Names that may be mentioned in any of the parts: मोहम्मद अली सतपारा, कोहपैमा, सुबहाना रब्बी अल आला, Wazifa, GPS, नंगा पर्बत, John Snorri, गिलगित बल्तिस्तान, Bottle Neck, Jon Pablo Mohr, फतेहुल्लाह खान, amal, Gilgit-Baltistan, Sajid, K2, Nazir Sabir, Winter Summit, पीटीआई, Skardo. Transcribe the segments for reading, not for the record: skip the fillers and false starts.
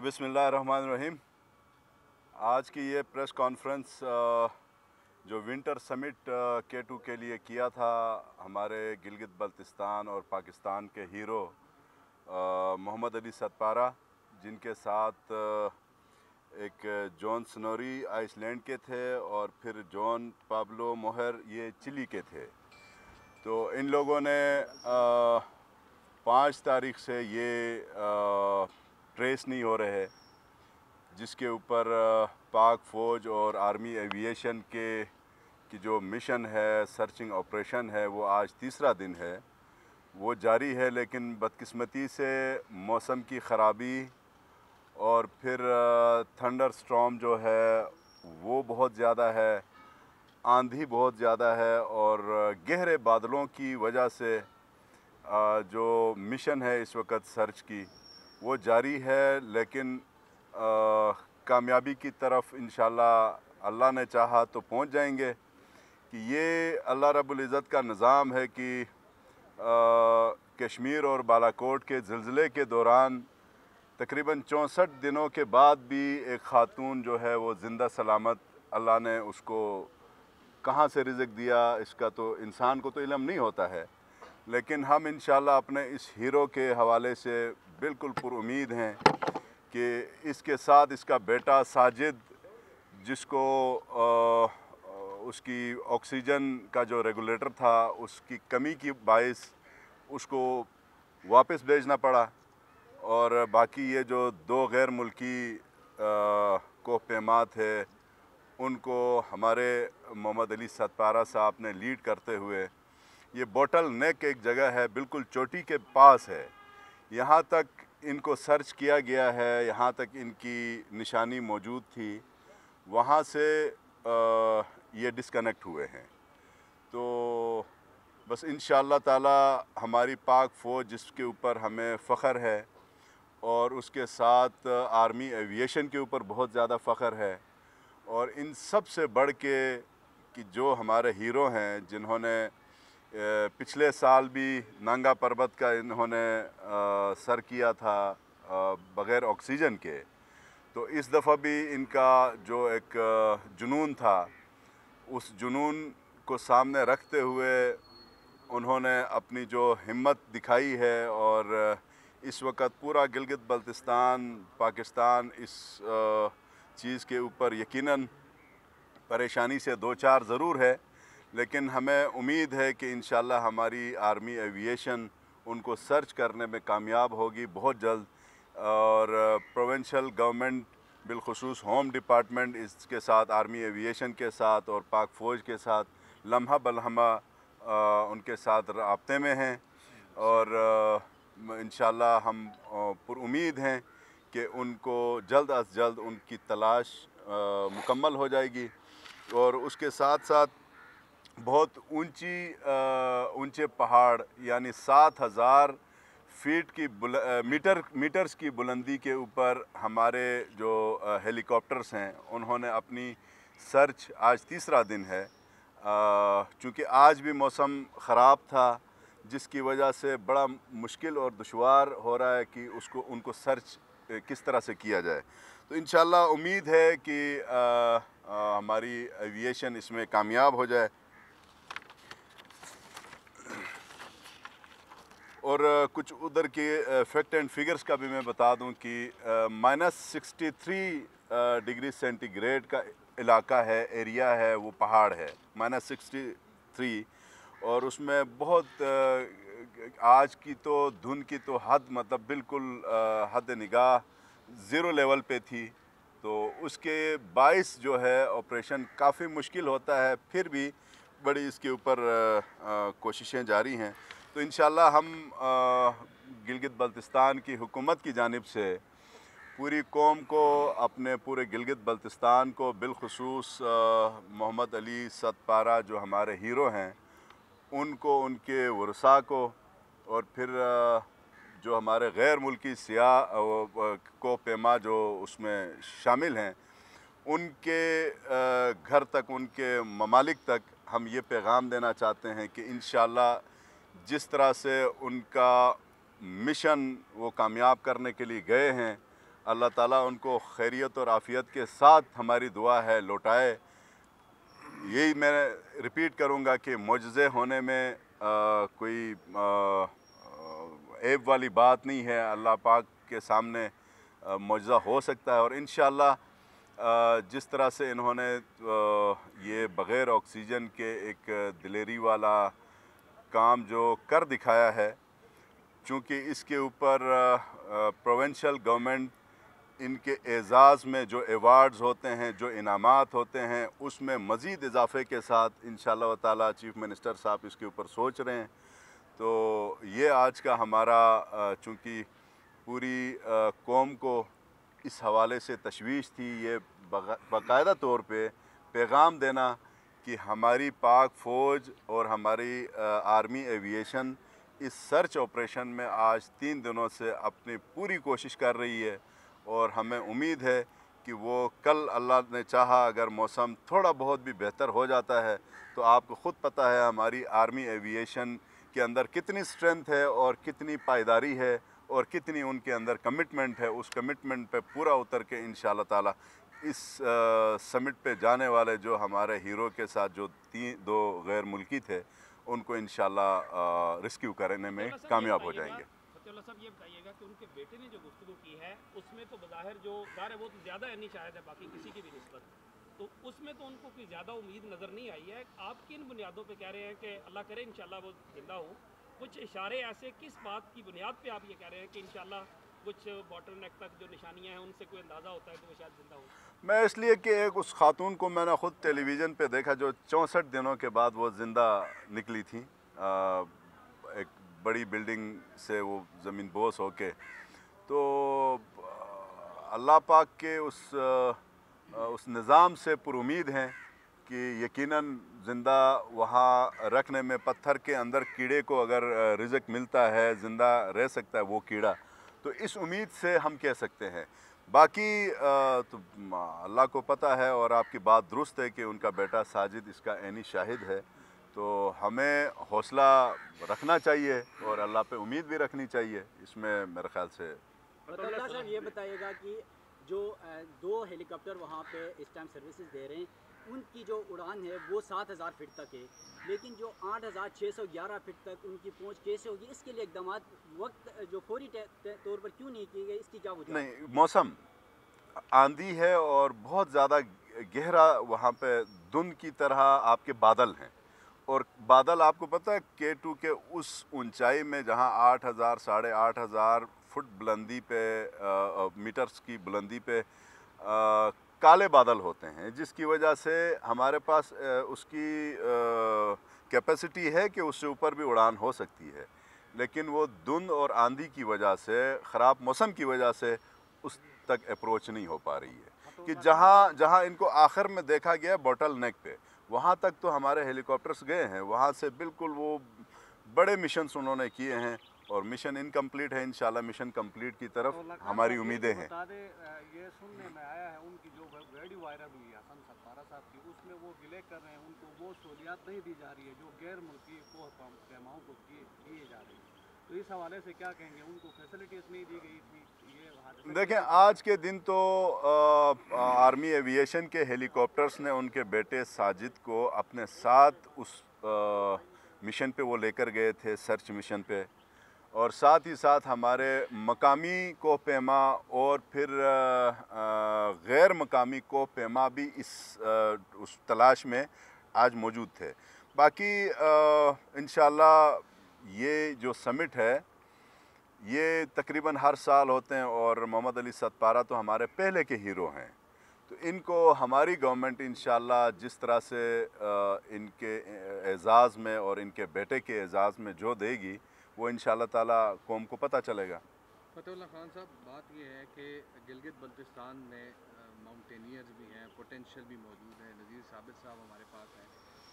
बिस्मिल्लाहिर्रहमानिर्रहीम। आज की ये प्रेस कॉन्फ्रेंस जो विंटर समिट K2 के लिए किया था हमारे गिलगित बल्तिस्तान और पाकिस्तान के हीरो मोहम्मद अली सतपारा, जिनके साथ एक जॉन स्नोरी आइसलैंड के थे और फिर जॉन पाब्लो मोहर ये चिली के थे। तो इन लोगों ने 5 तारीख से ये ट्रेस नहीं हो रहे, जिसके ऊपर पाक फ़ौज और आर्मी एविएशन की जो मिशन है, सर्चिंग ऑपरेशन है, वो आज तीसरा दिन है, वो जारी है। लेकिन बदकिस्मती से मौसम की ख़राबी और फिर थंडर स्टॉर्म जो है वो बहुत ज़्यादा है, आंधी बहुत ज़्यादा है और गहरे बादलों की वजह से जो मिशन है इस वक्त सर्च की वो जारी है। लेकिन कामयाबी की तरफ इंशाल्लाह अल्लाह ने चाहा तो पहुंच जाएंगे। कि ये अल्लाह रब्बुल इज़्ज़त का निज़ाम है कि कश्मीर और बालाकोट के ज़िलज़ले के दौरान तकरीबन 64 दिनों के बाद भी एक ख़ातून जो है वो ज़िंदा सलामत, अल्लाह ने उसको कहाँ से रिज़्क़ दिया इसका तो इंसान को तो इल्म नहीं होता है। लेकिन हम इंशाल्लाह अपने इस हीरो के हवाले से बिल्कुल पुरुमीद हैं कि इसके साथ इसका बेटा साजिद, जिसको उसकी ऑक्सीजन का जो रेगुलेटर था उसकी कमी की बायस उसको वापस भेजना पड़ा, और बाकी ये जो 2 गैर मुल्की कोहपैमा थे उनको हमारे मोहम्मद अली सतपारा साहब ने लीड करते हुए, ये बॉटल नेक एक जगह है बिल्कुल चोटी के पास है, यहाँ तक इनको सर्च किया गया है, यहाँ तक इनकी निशानी मौजूद थी, वहाँ से ये डिस्कनेक्ट हुए हैं। तो बस इंशाअल्लाह ताला हमारी पाक फ़ौज, जिसके ऊपर हमें फ़ख्र है, और उसके साथ आर्मी एविएशन के ऊपर बहुत ज़्यादा फ़ख्र है, और इन सब से बढ़ के कि जो हमारे हीरो हैं, जिन्होंने पिछले साल भी नंगा पर्बत का इन्होंने सर किया था बग़ैर ऑक्सीजन के, तो इस दफ़ा भी इनका जो एक जुनून था उस जुनून को सामने रखते हुए उन्होंने अपनी जो हिम्मत दिखाई है, और इस वक्त पूरा गिलगित बल्तिस्तान पाकिस्तान इस चीज़ के ऊपर यकीनन परेशानी से 2-4 ज़रूर है। लेकिन हमें उम्मीद है कि इंशाल्लाह हमारी आर्मी एविएशन उनको सर्च करने में कामयाब होगी बहुत जल्द, और प्रोविंशियल गवर्नमेंट बिलखुसूस होम डिपार्टमेंट इसके साथ आर्मी एविएशन के साथ और पाक फ़ौज के साथ लम्हा बलहमा उनके साथ राब्ते में हैं, और इंशाल्लाह हम पुरुमीद हैं कि उनको जल्द अज जल्द उनकी तलाश मुकम्मल हो जाएगी। और उसके साथ साथ बहुत ऊंचे पहाड़, यानी 7000 फीट की मीटर्स की बुलंदी के ऊपर हमारे जो हेलीकॉप्टर्स हैं उन्होंने अपनी सर्च, आज तीसरा दिन है, चूँकि आज भी मौसम ख़राब था जिसकी वजह से बड़ा मुश्किल और दुश्वार हो रहा है कि उसको उनको सर्च किस तरह से किया जाए। तो इंशाल्लाह उम्मीद है कि हमारी एविएशन इसमें कामयाब हो जाए। और कुछ उधर के फैक्ट एंड फिगर्स का भी मैं बता दूं कि -63 डिग्री सेंटीग्रेड का इलाका है, एरिया है, वो पहाड़ है -63, और उसमें बहुत आज की तो धुंध की तो हद, मतलब बिल्कुल हद निगाह 0 लेवल पे थी, तो उसके 22 जो है ऑपरेशन काफ़ी मुश्किल होता है। फिर भी बड़ी इसके ऊपर कोशिशें जारी हैं। तो इंशाल्लाह हम गिलगित बल्तिस्तान की हुकूमत की जानिब से पूरी कौम को, अपने पूरे गिलगित बल्तिस्तान को, बिलखुसूस मोहम्मद अली सतपारा जो हमारे हीरो हैं उनको, उनके वर्सा को, और फिर जो हमारे गैर मुल्की सियाह को पैमा जो उसमें शामिल हैं उनके घर तक, उनके ममालिक तक हम ये पैगाम देना चाहते हैं कि इंशाल्लाह जिस तरह से उनका मिशन वो कामयाब करने के लिए गए हैं, अल्लाह ताला उनको खैरियत और आफ़ियत के साथ हमारी दुआ है लौटाए। यही मैं रिपीट करूँगा कि मुजज़े होने में कोई ऐब वाली बात नहीं है, अल्लाह पाक के सामने मुजज़ा हो सकता है। और इंशाअल्लाह जिस तरह से इन्होंने ये बग़ैर ऑक्सीजन के एक दिलेरी वाला काम जो कर दिखाया है, चूँकि इसके ऊपर प्रोविंशियल गवर्नमेंट इनके एज़ाज़ में जो एवार्ड्स होते हैं, जो इनामात होते हैं, उसमें मज़ीद इजाफे के साथ इंशाअल्लाह ताला चीफ़ मिनिस्टर साहब इसके ऊपर सोच रहे हैं। तो ये आज का हमारा, चूँकि पूरी कौम को इस हवाले से तशवीश थी, ये बाकायदा तौर पे पैगाम देना कि हमारी पाक फ़ौज और हमारी आर्मी एविएशन इस सर्च ऑपरेशन में आज 3 दिनों से अपनी पूरी कोशिश कर रही है। और हमें उम्मीद है कि वो कल अल्लाह ने चाहा अगर मौसम थोड़ा बहुत भी बेहतर हो जाता है तो आपको ख़ुद पता है हमारी आर्मी एविएशन के अंदर कितनी स्ट्रेंथ है और कितनी पायदारी है और कितनी उनके अंदर कमिटमेंट है। उस कमिटमेंट पे पूरा उतर के इंशाअल्लाह ताला इस समिट पे जाने वाले जो हमारे हीरो के साथ जो 2 गैर मुल्की थे उनको इंशाअल्लाह रेस्क्यू करने में कामयाब हो जाएंगे। ये बताइएगा कि उनके बेटे ने जो गुफ्तगू की है उसमें तो बज़ाहिर जो दायरा बहुत ज़्यादा यानी शायद है बाकी किसी की भी निस्बत, तो उसमें तो उनको कोई ज़्यादा उम्मीद नज़र नहीं आई है। आप किन बुनियादों पर कह रहे हैं कि अल्लाह करे इंशाअल्लाह वो जिंदा हो? कुछ इशारे ऐसे किस बात की बुनियाद पे आप ये कह रहे हैं कि इंशाल्लाह कुछ बॉटल नेक तक जो निशानियां हैं उनसे कोई अंदाज़ा होता है कि वो शायद जिंदा हो? मैं इसलिए कि एक उस खातून को मैंने ख़ुद टेलीविज़न पे देखा जो 64 दिनों के बाद वो ज़िंदा निकली थी, एक बड़ी बिल्डिंग से वो ज़मीन बोस होके। तो अल्लाह पाक के उस निज़ाम से पुरुमीद हैं कि यकीनन ज़िंदा वहाँ रखने में, पत्थर के अंदर कीड़े को अगर रिज़्क मिलता है ज़िंदा रह सकता है वो कीड़ा, तो इस उम्मीद से हम कह सकते हैं। बाकी तो अल्लाह को पता है और आपकी बात दुरुस्त है कि उनका बेटा साजिद इसका ऐनी शाहिद है। तो हमें हौसला रखना चाहिए और अल्लाह पे उम्मीद भी रखनी चाहिए, इसमें मेरे ख्याल से। ये बताइएगा कि जो 2 हेलीकॉप्टर वहाँ पे इस टाइम सर्विसेज दे रहे हैं उनकी जो उड़ान है वो 7000 फीट तक है, लेकिन जो 8611 फीट तक उनकी पहुंच कैसे होगी? इसके लिए इकदाम वक्त जो फौरी तौर पर क्यों नहीं किए गए, इसकी क्या वजह? नहीं, मौसम आंधी है और बहुत ज़्यादा गहरा वहाँ पे धुंध की तरह आपके बादल हैं, और बादल आपको पता है K2 के उस ऊंचाई में जहाँ 8000 साढ़े 8000 फुट बुलंदी पे मीटर्स की बुलंदी पे काले बादल होते हैं, जिसकी वजह से हमारे पास उसकी कैपेसिटी है कि उससे ऊपर भी उड़ान हो सकती है, लेकिन वो धुंध और आंधी की वजह से, ख़राब मौसम की वजह से उस तक अप्रोच नहीं हो पा रही है। कि जहाँ इनको आखिर में देखा गया बॉटल नेक पे, वहाँ तक तो हमारे हेलीकॉप्टर्स गए हैं, वहाँ से बिल्कुल वो बड़े मिशन्स उन्होंने किए हैं और मिशन इनकम्प्लीट है। इंशाल्लाह मिशन कंप्लीट की तरफ तो हमारी उम्मीदें हैं। ये सुनने में आया है उनकी जो वीडियो वायरल हुई है सत्तारा साहब की, उसमें वो डिले कर रहे हैं, उनको वो सहूलियात नहीं दी जा रही है जो गैर मुल्की को पैमाओं को दिए जा रही है। तो इस हवाले से क्या कहेंगे, उनको फैसिलिटीज़ नहीं दी गई थी? ये देखें आज के दिन तो आर्मी एविएशन के हेलीकॉप्टर्स ने उनके बेटे साजिद को अपने साथ उस मिशन पे वो लेकर गए थे, सर्च मिशन पे, और साथ ही साथ हमारे मकामी कोहपेमा और फिर गैर मकामी कोहपेमा भी उस तलाश में आज मौजूद थे। बाकी इंशाल्लाह ये जो समिट है ये तकरीबन हर साल होते हैं, और मोहम्मद अली सतपारा तो हमारे पहले के हीरो हैं, तो इनको हमारी गवर्नमेंट इंशाल्लाह जिस तरह से इनके एज़ाज़ में और इनके बेटे के एज़ाज़ में जो देगी वो इंशाल्लाह ताला कौम को पता चलेगा। फतेहुल्लाह खान साहब, बात ये है कि गिलगित बल्तिस्तान में माउंटेनियर्स भी हैं, पोटेंशियल भी मौजूद है, नज़ीर साबिर साहब हमारे पास हैं,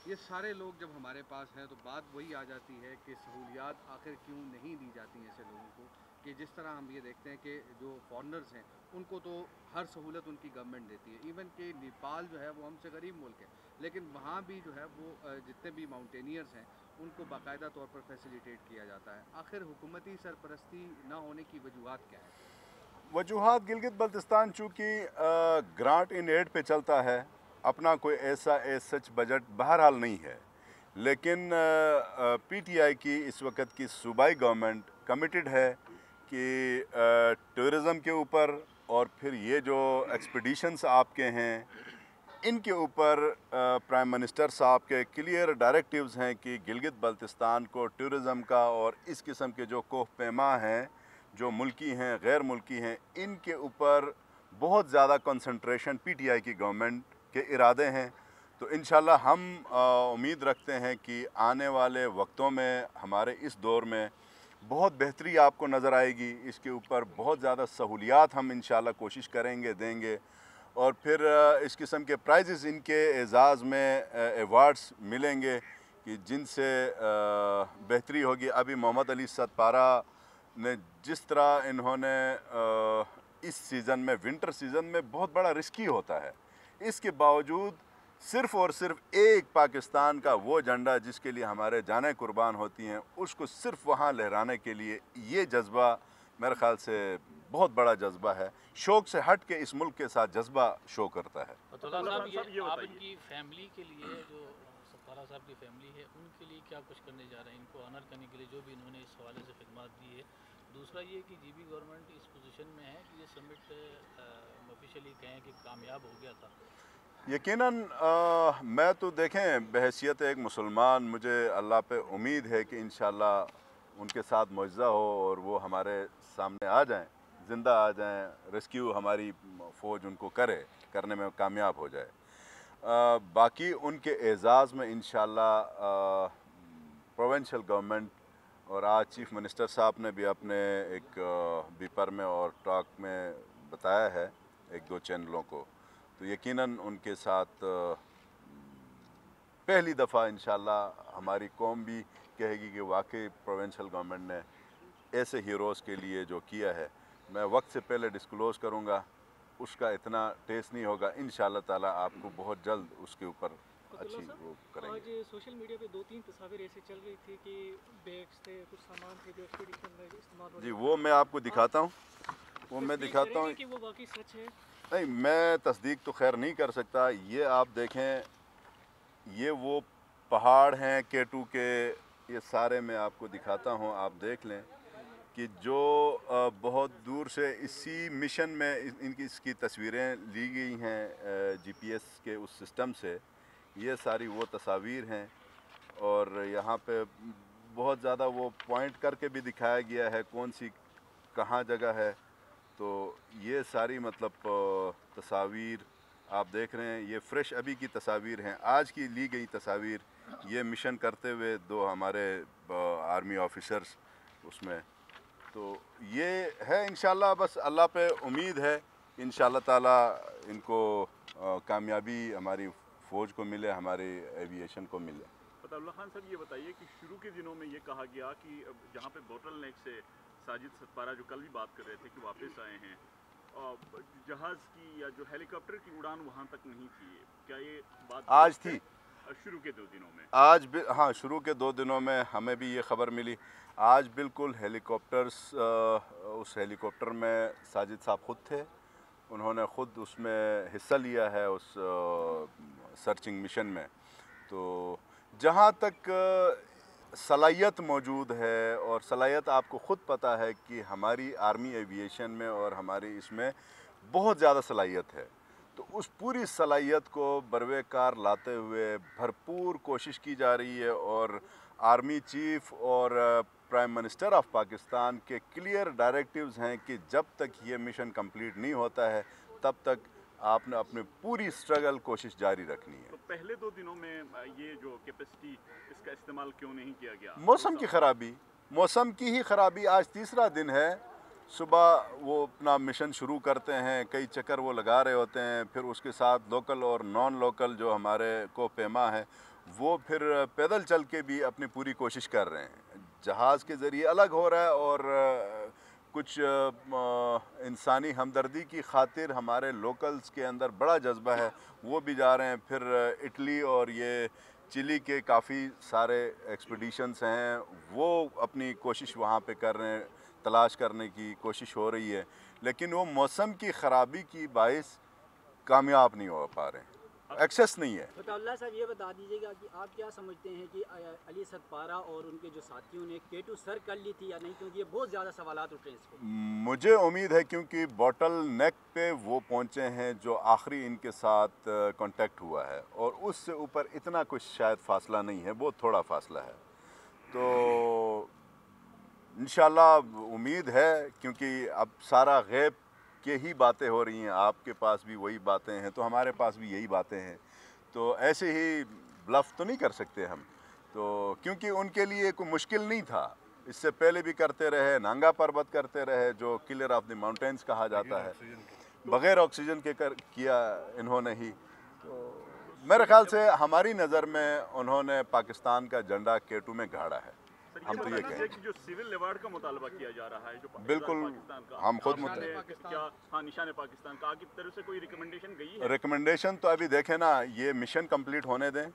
ये सारे लोग जब हमारे पास हैं तो बात वही आ जाती है कि सहूलियात आखिर क्यों नहीं दी जाती ऐसे लोगों को? कि जिस तरह हम ये देखते हैं कि जो फॉरनर्स हैं उनको तो हर सहूलत उनकी गवर्नमेंट देती है, इवन कि नेपाल जो है वो हमसे गरीब मुल्क है, लेकिन वहाँ भी जो है वो जितने भी माउंटेनियर्स हैं उनको बाकायदा तौर पर फैसिलिटेट किया जाता है। आखिर हुकूमती सरपरस्ती ना होने की वजूहत क्या है? वजूहात गिलगित बल्तिस्तान चूँकि ग्रांट इन एड पे चलता है, अपना कोई ऐसा सच बजट बहरहाल नहीं है, लेकिन पीटीआई की इस वक्त की सूबाई गवर्नमेंट कमिटेड है कि टूरिज़म के ऊपर और फिर ये जो एक्सपीडिशंस आपके हैं इनके ऊपर प्राइम मिनिस्टर साहब के क्लियर डायरेक्टिव्स हैं कि गिलगित बल्तिस्तान को टूरिज़म का और इस किस्म के जो कोह पैमा हैं, जो मुल्की हैं, गैर मुल्की हैं, इनके ऊपर बहुत ज़्यादा कंसंट्रेशन पीटीआई की गवर्नमेंट के इरादे हैं। तो इंशाल्लाह हम उम्मीद रखते हैं कि आने वाले वक्तों में हमारे इस दौर में बहुत बेहतरी आपको नज़र आएगी, इसके ऊपर बहुत ज़्यादा सहूलियात हम इंशाल्लाह कोशिश करेंगे देंगे, और फिर इस किस्म के प्राइजेस इनके एजाज़ में एवार्ड्स मिलेंगे कि जिनसे बेहतरी होगी। अभी मोहम्मद अली सतपारा ने जिस तरह इन्होंने इस सीज़न में, विंटर सीज़न में बहुत बड़ा रिस्की होता है, इसके बावजूद सिर्फ़ और सिर्फ एक पाकिस्तान का वो झंडा जिसके लिए हमारे जानें कुर्बान होती हैं, उसको सिर्फ वहाँ लहराने के लिए ये जज्बा मेरे ख़्याल से बहुत बड़ा जज्बा है, शौक़ से हट के इस मुल्क के साथ जज्बा शो करता है। तो आप इनकी फैमिली के लिए, जो सत्तारा साहब की फैमिली है, उनके लिए क्या कुछ करने जा रहे हैं, इनको ऑनर करने के लिए जो भी इन्होंने इस हवाले से खिदमत दी है? दूसरा ये कि जी बी गवर्नमेंट इस पोजीशन में है कि ये समिट ऑफिशियली कहें कि कामयाब हो गया था। यकीनन मैं तो देखें बहैसियत एक मुसलमान मुझे अल्लाह पे उम्मीद है कि इंशाल्लाह उनके साथ मुआवजा हो और वो हमारे सामने आ जाएं, ज़िंदा आ जाएं, रेस्क्यू हमारी फ़ौज उनको करने में कामयाब हो जाए। बाकी उनके एजाज़ में इंशाल्लाह प्रोविंशियल गवर्नमेंट और आज चीफ़ मिनिस्टर साहब ने भी अपने एक बीपर में और टॉक में बताया है एक दो चैनलों को, तो यकीनन उनके साथ पहली दफ़ा इंशाल्लाह हमारी कौम भी कहेगी कि वाकई प्रोविंशियल गवर्नमेंट ने ऐसे हीरोज़ के लिए जो किया है। मैं वक्त से पहले डिस्क्लोज़ करूँगा, उसका इतना टेस्ट नहीं होगा, इंशाल्लाह ताला आपको बहुत जल्द उसके ऊपर अच्छी वो करेंगे। आज सोशल मीडिया पे दो तीन तस्वीरें ऐसे चल रही थी कि बैग्स थे, कुछ सामान थे जो एक्सपीडिशन में इस्तेमाल हो। जी वो मैं आपको दिखाता हूँ, वो मैं दिखाता हूँ कि वो वाकई सच है। नहीं, मैं तस्दीक तो खैर नहीं कर सकता। ये आप देखें, ये वो पहाड़ हैं K2 के, ये सारे मैं आपको दिखाता हूँ, आप देख लें कि जो बहुत दूर से इसी मिशन में इसकी तस्वीरें ली गई हैं GPS के उस सिस्टम से। ये सारी वो तस्वीर हैं और यहाँ पे बहुत ज़्यादा वो पॉइंट करके भी दिखाया गया है कौन सी कहाँ जगह है। तो ये सारी मतलब तस्वीर आप देख रहे हैं, ये फ्रेश अभी की तस्वीर हैं, आज की ली गई तस्वीर। ये मिशन करते हुए दो हमारे आर्मी ऑफिसर्स उसमें, तो ये है इंशाल्लाह। बस अल्लाह पे उम्मीद है इंशाल्लाह ताला इनको कामयाबी हमारी फ़ौज को मिले, हमारे एविएशन को मिले। फतहुल्लाह खान साहब ये बताइए कि शुरू के दिनों में ये कहा गया कि जहाँ पे बोटल नेक से साजिद सतपारा जो कल भी बात कर रहे थे कि वापस आए हैं, जहाज़ की या जो हेलीकॉप्टर की उड़ान वहाँ तक नहीं थी, क्या ये बात आज थी? शुरू के 2 दिनों में आज भी, हाँ, शुरू के 2 दिनों में हमें भी ये खबर मिली। आज बिल्कुल हेलीकॉप्टर्स, उस हेलीकॉप्टर में साजिद साहब खुद थे, उन्होंने ख़ुद उसमें हिस्सा लिया है उस सर्चिंग मिशन में। तो जहाँ तक सलाहियत मौजूद है, और सलाहियत आपको ख़ुद पता है कि हमारी आर्मी एविएशन में और हमारी इसमें बहुत ज़्यादा सलाहियत है, तो उस पूरी सलाहियत को बरवेकार लाते हुए भरपूर कोशिश की जा रही है। और आर्मी चीफ़ और प्राइम मिनिस्टर ऑफ पाकिस्तान के क्लियर डायरेक्टिव्स हैं कि जब तक ये मिशन कंप्लीट नहीं होता है तब तक आपने अपने पूरी स्ट्रगल कोशिश जारी रखनी है। तो पहले 2 दिनों में ये जो कैपेसिटी, इसका इस्तेमाल क्यों नहीं किया गया? मौसम की खराबी, मौसम की ही खराबी। आज तीसरा दिन है, सुबह वो अपना मिशन शुरू करते हैं, कई चक्कर वो लगा रहे होते हैं, फिर उसके साथ लोकल और नॉन लोकल जो हमारे को पैमा है वो फिर पैदल चल के भी अपनी पूरी कोशिश कर रहे हैं। जहाज़ के ज़रिए अलग हो रहा है और कुछ इंसानी हमदर्दी की खातिर हमारे लोकल्स के अंदर बड़ा जज्बा है, वो भी जा रहे हैं। फिर इटली और ये चिली के काफ़ी सारे एक्सपीडिशंस हैं, वो अपनी कोशिश वहाँ पे कर रहे हैं, तलाश करने की कोशिश हो रही है। लेकिन वो मौसम की ख़राबी की बाइस कामयाब नहीं हो पा रहे हैं, एक्सेस नहीं है। बतौल्ला साहब ये बता दीजिएगा कि आप क्या समझते हैं कि अली सतपारा और उनके जो साथियों ने K2 सर कर ली थी या नहीं, क्योंकि ये बहुत ज़्यादा सवालात उठ रहे हैं इसको। मुझे उम्मीद है क्योंकि बॉटल नेक पे वो पहुँचे हैं जो आखिरी इनके साथ कांटेक्ट हुआ है और उससे ऊपर इतना कुछ शायद फासला नहीं है, बहुत थोड़ा फासला है। तो इंशाल्लाह उम्मीद है क्योंकि अब सारा गैब के ही बातें हो रही हैं, आपके पास भी वही बातें हैं तो हमारे पास भी यही बातें हैं, तो ऐसे ही ब्लफ तो नहीं कर सकते हम तो, क्योंकि उनके लिए कोई मुश्किल नहीं था। इससे पहले भी करते रहे, नांगा पर्वत करते रहे जो किलर ऑफ द माउंटेंस कहा जाता है, बग़ैर ऑक्सीजन के कर किया इन्होंने ही। तो मेरे ख्याल से हमारी नज़र में उन्होंने पाकिस्तान का झंडा K2 में गाड़ा है। हम तो ये कहें कि जो सिविल रिवार्ड का मुतालबा किया जा रहा है, जो बिल्कुल हम खुद निशान पाकिस्तान का आपकी तरफ से कोई रिकमेंडेशन गई है? रिकमेंडेशन तो अभी देखें ना, ये मिशन कंप्लीट होने दें,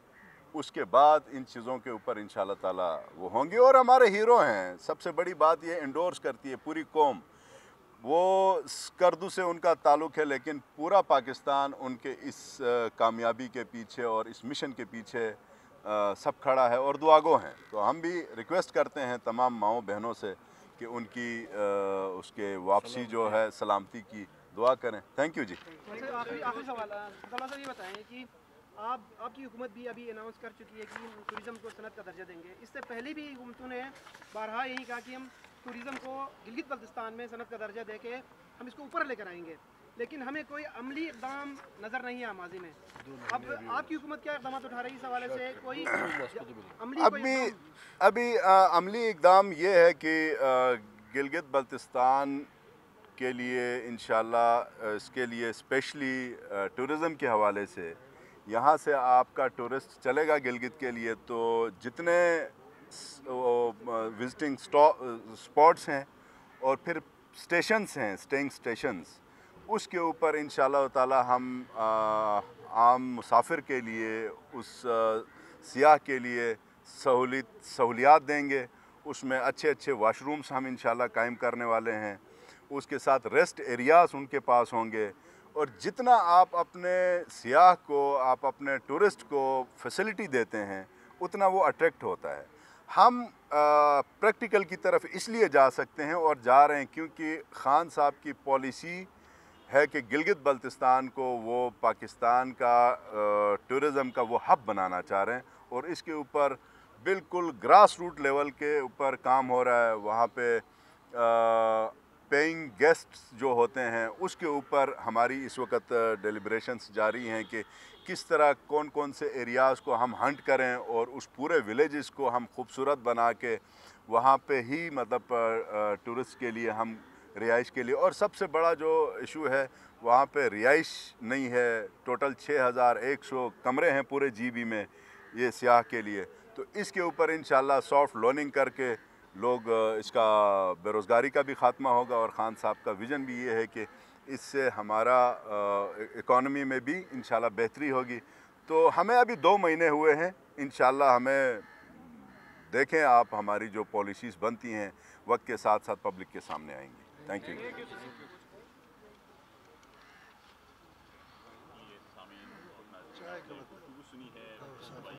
उसके बाद इन चीज़ों के ऊपर इंशाल्लाह ताला वो होंगे। और हमारे हीरो हैं, सबसे बड़ी बात ये इंडोर्स करती है पूरी कौम, वो स्कर्दू से उनका ताल्लुक़ है लेकिन पूरा पाकिस्तान उनके इस कामयाबी के पीछे और इस मिशन के पीछे सब खड़ा है और दुआगो हैं। तो हम भी रिक्वेस्ट करते हैं तमाम माओं बहनों से कि उनकी उसके वापसी जो है सलामती की दुआ करें। थैंक यू जी। आखिरी सवाल सर ये बताएं कि आपकी हुकूमत भी अभी अनाउंस कर चुकी है कि टूरिज़म को सनत का दर्जा देंगे, इससे पहले भी हुकूमतों ने बारहा यही कहा कि हम टूरिज़म को गिलगित बल्तिस्तान में सनत का दर्जा दे के हम इसको ऊपर लेकर आएंगे, लेकिन हमें कोई अमली इकदाम नज़र नहीं है माजी में। अब आपकी हुकूमत क्या इकदाम उठा रही है इस हवाले से? कोई अमली इकदाम ये है कि गिलगित बल्तिस्तान के लिए इंशाल्लाह इसके लिए स्पेशली टूरिज़म के हवाले से यहाँ से आपका टूरिस्ट चलेगा गिलगित के लिए तो जितने विजिटिंग स्पॉट्स हैं और फिर स्टेशंस हैं, स्टेइंग स्टेशंस, उसके ऊपर इंशाल्लाह ताला हम आम मुसाफिर के लिए उस सियाह के लिए सहूलियात देंगे। उसमें अच्छे अच्छे वाशरूम्स हम इंशाल्लाह कायम करने वाले हैं, उसके साथ रेस्ट एरियाज़ उनके पास होंगे और जितना आप अपने सियाह को, आप अपने टूरिस्ट को फैसिलिटी देते हैं उतना वो अट्रैक्ट होता है। हम प्रैक्टिकल की तरफ इसलिए जा सकते हैं और जा रहे हैं क्योंकि खान साहब की पॉलिसी है कि गिलगित बल्तिस्तान को वो पाकिस्तान का टूरिज़म का वो हब बनाना चाह रहे हैं और इसके ऊपर बिल्कुल ग्रास रूट लेवल के ऊपर काम हो रहा है। वहाँ पे पेइंग गेस्ट्स जो होते हैं उसके ऊपर हमारी इस वक्त डेलिब्रेशंस जारी हैं कि किस तरह कौन कौन से एरियाज़ को हम हंट करें और उस पूरे विलेजेस को हम खूबसूरत बना के वहाँ पे ही मतलब टूरिस्ट के लिए हम रिहाइश के लिए। और सबसे बड़ा जो इशू है वहाँ पे रिहाइश नहीं है, टोटल 6100 कमरे हैं पूरे GB में ये सियाह के लिए, तो इसके ऊपर इंशाल्लाह सॉफ्ट लोनिंग करके लोग इसका बेरोज़गारी का भी ख़ात्मा होगा और ख़ान साहब का विज़न भी ये है कि इससे हमारा इकोनॉमी में भी इंशाल्लाह बेहतरी होगी। तो हमें अभी 2 महीने हुए हैं, इंशाल्लाह हमें देखें आप हमारी जो पॉलिसीज़ बनती हैं वक्त के साथ साथ पब्लिक के सामने आएंगी। Thank you.